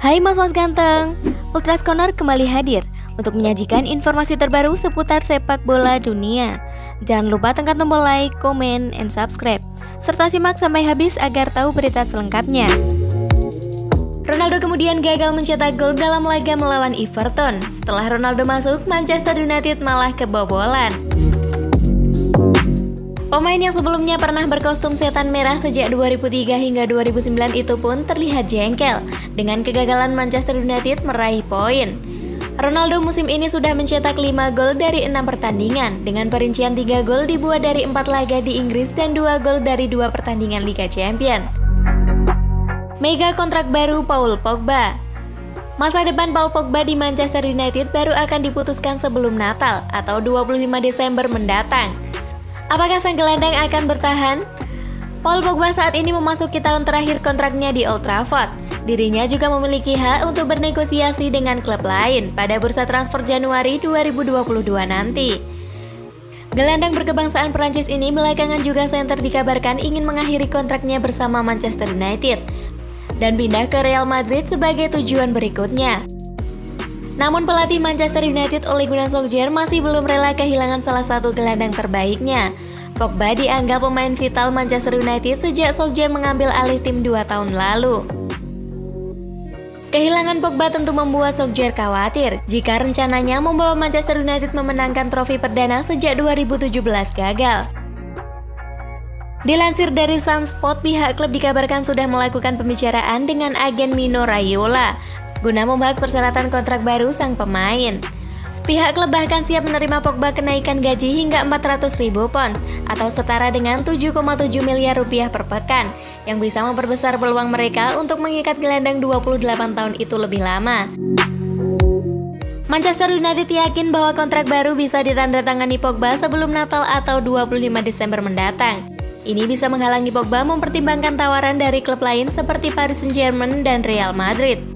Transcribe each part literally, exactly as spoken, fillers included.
Hai mas-mas ganteng, Ultras Corner kembali hadir untuk menyajikan informasi terbaru seputar sepak bola dunia. Jangan lupa tekan tombol like, comment, and subscribe, serta simak sampai habis agar tahu berita selengkapnya. Ronaldo kemudian gagal mencetak gol dalam laga melawan Everton. Setelah Ronaldo masuk, Manchester United malah kebobolan. Pemain yang sebelumnya pernah berkostum setan merah sejak dua ribu tiga hingga dua ribu sembilan itu pun terlihat jengkel dengan kegagalan Manchester United meraih poin. Ronaldo musim ini sudah mencetak lima gol dari enam pertandingan, dengan perincian tiga gol dibuat dari empat laga di Inggris dan dua gol dari dua pertandingan Liga Champions. Mega kontrak baru Paul Pogba. Masa depan Paul Pogba di Manchester United baru akan diputuskan sebelum Natal atau dua puluh lima Desember mendatang. Apakah sang gelandang akan bertahan? Paul Pogba saat ini memasuki tahun terakhir kontraknya di Old Trafford. Dirinya juga memiliki hak untuk bernegosiasi dengan klub lain pada bursa transfer Januari dua ribu dua puluh dua nanti. Gelandang berkebangsaan Perancis ini belakangan juga senter dikabarkan ingin mengakhiri kontraknya bersama Manchester United dan pindah ke Real Madrid sebagai tujuan berikutnya. Namun pelatih Manchester United Ole Gunnar Solskjaer masih belum rela kehilangan salah satu gelandang terbaiknya. Pogba dianggap pemain vital Manchester United sejak Solskjaer mengambil alih tim dua tahun lalu. Kehilangan Pogba tentu membuat Solskjaer khawatir jika rencananya membawa Manchester United memenangkan trofi perdana sejak dua ribu tujuh belas gagal. Dilansir dari Sunspot, pihak klub dikabarkan sudah melakukan pembicaraan dengan agen Mino Raiola guna membahas persyaratan kontrak baru sang pemain. Pihak klub bahkan siap menerima Pogba kenaikan gaji hingga empat ratus ribu pounds atau setara dengan tujuh koma tujuh miliar rupiah per pekan, yang bisa memperbesar peluang mereka untuk mengikat gelandang dua puluh delapan tahun itu lebih lama. Manchester United yakin bahwa kontrak baru bisa ditandatangani Pogba sebelum Natal atau dua puluh lima Desember mendatang. Ini bisa menghalangi Pogba mempertimbangkan tawaran dari klub lain seperti Paris Saint-Germain dan Real Madrid.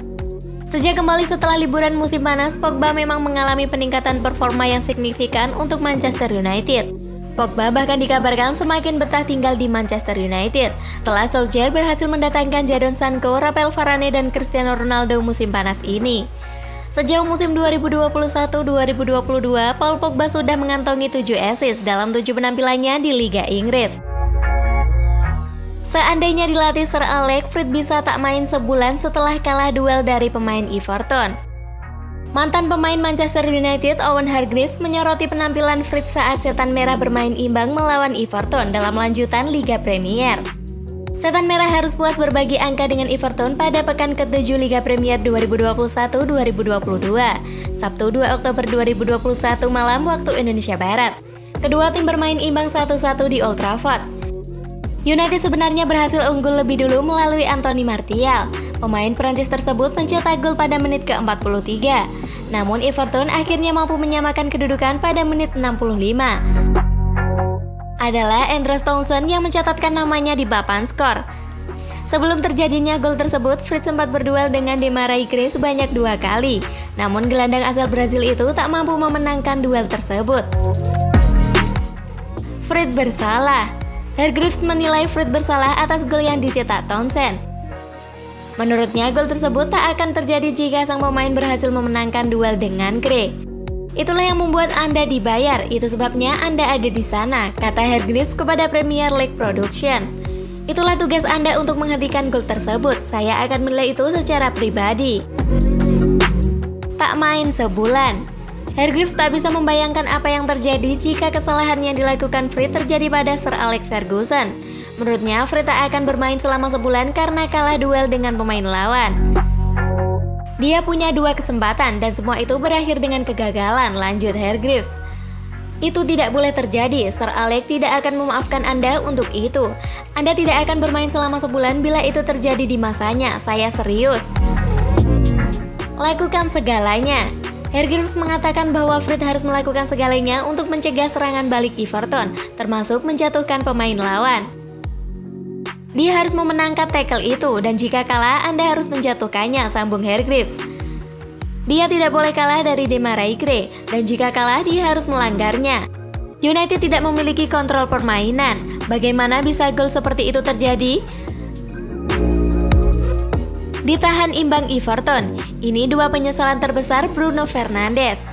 Sejak kembali setelah liburan musim panas, Pogba memang mengalami peningkatan performa yang signifikan untuk Manchester United. Pogba bahkan dikabarkan semakin betah tinggal di Manchester United setelah Solskjaer berhasil mendatangkan Jadon Sancho, Raphael Varane, dan Cristiano Ronaldo musim panas ini. Sejauh musim dua ribu dua puluh satu dua ribu dua puluh dua, Paul Pogba sudah mengantongi tujuh assist dalam tujuh penampilannya di Liga Inggris. Seandainya dilatih Sir Alex, Fred bisa tak main sebulan setelah kalah duel dari pemain Everton. Mantan pemain Manchester United Owen Hargreaves menyoroti penampilan Fred saat setan merah bermain imbang melawan Everton dalam lanjutan Liga Premier. Setan merah harus puas berbagi angka dengan Everton pada pekan ketujuh Liga Premier dua ribu dua puluh satu dua ribu dua puluh dua, Sabtu dua Oktober dua ribu dua puluh satu malam waktu Indonesia Barat. Kedua tim bermain imbang satu satu di Old Trafford. United sebenarnya berhasil unggul lebih dulu melalui Anthony Martial. Pemain Perancis tersebut mencetak gol pada menit ke empat puluh tiga. Namun Everton akhirnya mampu menyamakan kedudukan pada menit enam puluh lima. Adalah Andreas Townsend yang mencatatkan namanya di papan skor. Sebelum terjadinya gol tersebut, Fred sempat berduel dengan Demarai Gray sebanyak dua kali. Namun gelandang asal Brazil itu tak mampu memenangkan duel tersebut. Fred bersalah. Hargreaves menilai Fred bersalah atas gol yang dicetak Townsend. Menurutnya, gol tersebut tak akan terjadi jika sang pemain berhasil memenangkan duel dengan Gray. Itulah yang membuat Anda dibayar, itu sebabnya Anda ada di sana, kata Hargreaves kepada Premier League Production. Itulah tugas Anda untuk menghentikan gol tersebut, saya akan menilai itu secara pribadi. Tak main sebulan. Hargreaves tak bisa membayangkan apa yang terjadi jika kesalahan yang dilakukan Fred terjadi pada Sir Alex Ferguson. Menurutnya, Fred tak akan bermain selama sebulan karena kalah duel dengan pemain lawan. Dia punya dua kesempatan dan semua itu berakhir dengan kegagalan, lanjut Hargreaves. Itu tidak boleh terjadi, Sir Alex tidak akan memaafkan Anda untuk itu. Anda tidak akan bermain selama sebulan bila itu terjadi di masanya, saya serius. Lakukan segalanya. Hargreaves mengatakan bahwa Fred harus melakukan segalanya untuk mencegah serangan balik Everton, termasuk menjatuhkan pemain lawan. Dia harus memenangkan tackle itu, dan jika kalah, Anda harus menjatuhkannya, sambung Hargreaves. Dia tidak boleh kalah dari Demarai Gray, dan jika kalah, dia harus melanggarnya. United tidak memiliki kontrol permainan. Bagaimana bisa gol seperti itu terjadi? ditahan imbang Everton. Ini dua penyesalan terbesar Bruno Fernandes.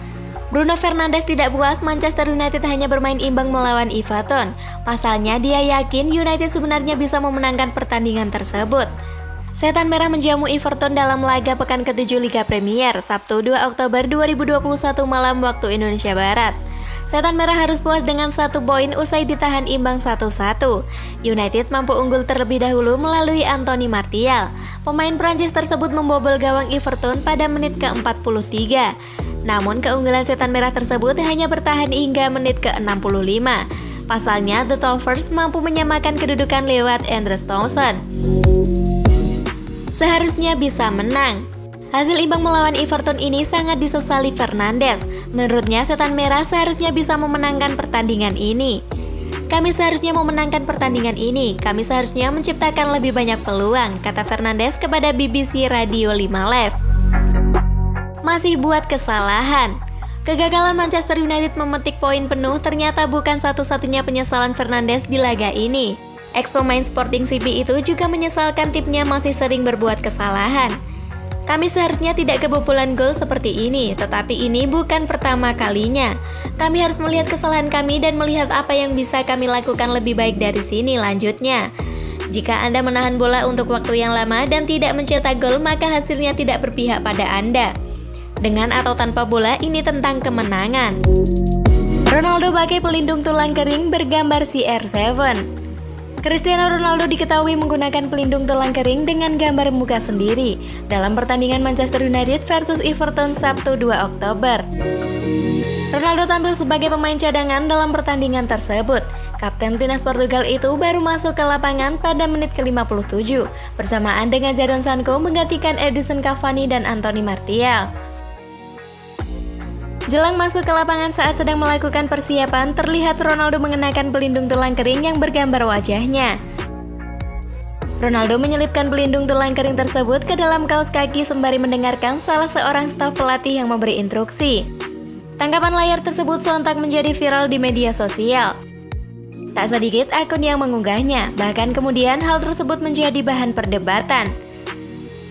Bruno Fernandes tidak puas Manchester United hanya bermain imbang melawan Everton. Pasalnya dia yakin United sebenarnya bisa memenangkan pertandingan tersebut. Setan Merah menjamu Everton dalam laga pekan ketujuh Liga Premier Sabtu dua Oktober dua ribu dua puluh satu malam waktu Indonesia Barat. Setan Merah harus puas dengan satu poin usai ditahan imbang satu satu. United mampu unggul terlebih dahulu melalui Anthony Martial. Pemain Prancis tersebut membobol gawang Everton pada menit ke empat puluh tiga. Namun keunggulan Setan Merah tersebut hanya bertahan hingga menit ke enam puluh lima. Pasalnya, The Toffers mampu menyamakan kedudukan lewat Andreas Townsend. Seharusnya bisa menang. Hasil imbang melawan Everton ini sangat disesali Fernandes. Menurutnya, Setan Merah seharusnya bisa memenangkan pertandingan ini. Kami seharusnya memenangkan pertandingan ini. Kami seharusnya menciptakan lebih banyak peluang, kata Fernandes kepada B B C Radio lima Live. Masih buat kesalahan. Kegagalan Manchester United memetik poin penuh ternyata bukan satu-satunya penyesalan Fernandes di laga ini. Ex-pemain Sporting C P itu juga menyesalkan timnya masih sering berbuat kesalahan. Kami seharusnya tidak kebobolan gol seperti ini, tetapi ini bukan pertama kalinya. Kami harus melihat kesalahan kami dan melihat apa yang bisa kami lakukan lebih baik dari sini, lanjutnya. Jika Anda menahan bola untuk waktu yang lama dan tidak mencetak gol, maka hasilnya tidak berpihak pada Anda. Dengan atau tanpa bola, ini tentang kemenangan. Ronaldo pakai pelindung tulang kering bergambar C R tujuh. Cristiano Ronaldo diketahui menggunakan pelindung tulang kering dengan gambar muka sendiri dalam pertandingan Manchester United versus Everton Sabtu dua Oktober. Ronaldo tampil sebagai pemain cadangan dalam pertandingan tersebut. Kapten timnas Portugal itu baru masuk ke lapangan pada menit ke lima puluh tujuh bersamaan dengan Jadon Sancho menggantikan Edinson Cavani dan Anthony Martial. Jelang masuk ke lapangan saat sedang melakukan persiapan, terlihat Ronaldo mengenakan pelindung tulang kering yang bergambar wajahnya. Ronaldo menyelipkan pelindung tulang kering tersebut ke dalam kaos kaki sembari mendengarkan salah seorang staf pelatih yang memberi instruksi. Tangkapan layar tersebut sontak menjadi viral di media sosial. Tak sedikit akun yang mengunggahnya, bahkan kemudian hal tersebut menjadi bahan perdebatan.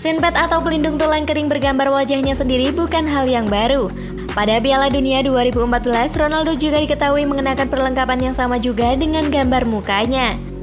Sinbad atau pelindung tulang kering bergambar wajahnya sendiri bukan hal yang baru. Pada Piala Dunia dua ribu empat belas, Ronaldo juga diketahui mengenakan perlengkapan yang sama juga dengan gambar mukanya.